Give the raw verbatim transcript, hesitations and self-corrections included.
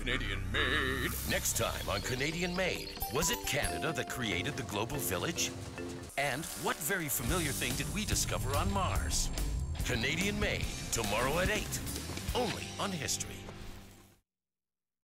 Canadian Made. Next time on Canadian Made, was it Canada that created the global village? And what very familiar thing did we discover on Mars? Canadian Made, tomorrow at eight, only on History.